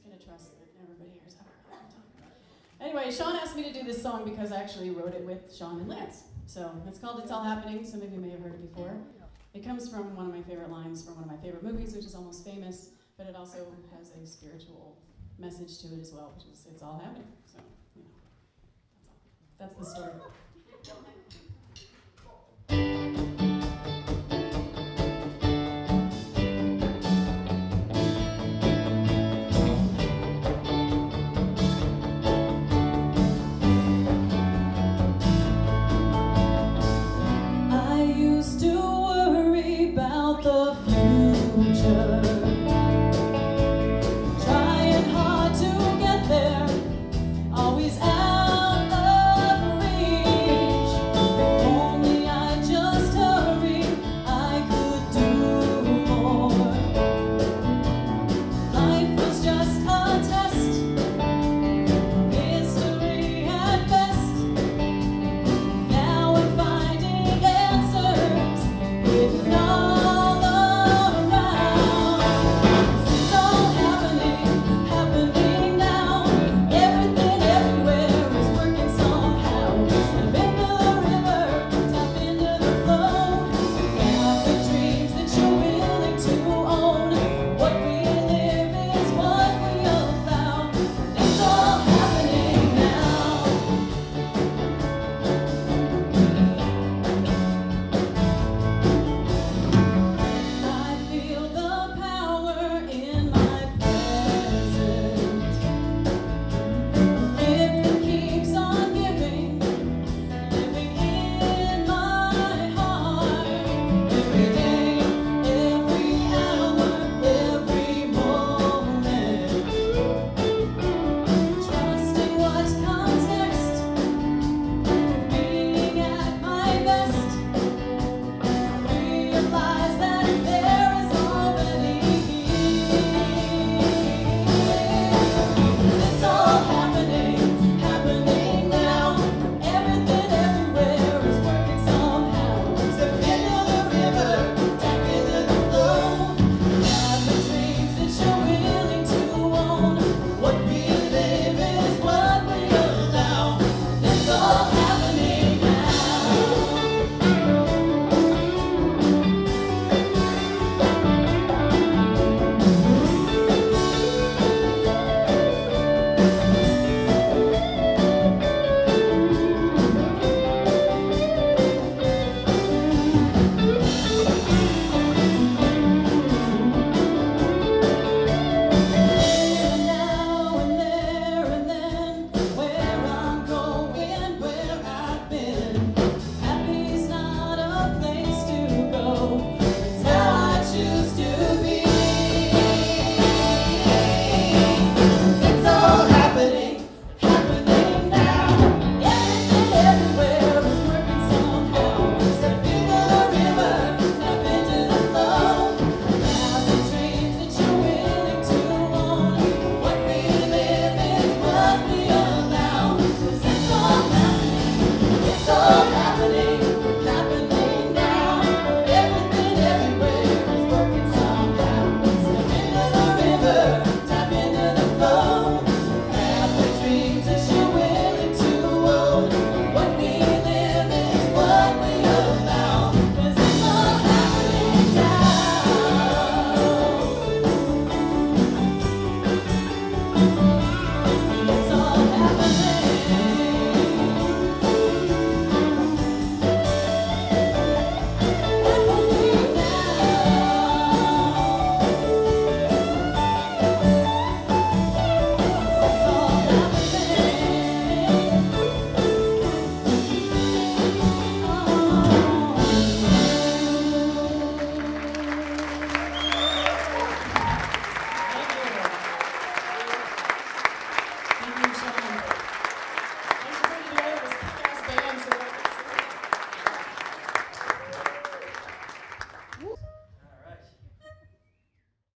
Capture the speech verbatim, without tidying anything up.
just gonna trust that everybody here is having a hard time. Anyway, Shawn asked me to do this song because I actually wrote it with Shawn and Lance. So it's called It's All Happening. Some of you may have heard it before. It comes from one of my favorite lines from one of my favorite movies, which is Almost Famous, but it also has a spiritual message to it as well, which is it's all happening. So, you know, that's all. That's the story.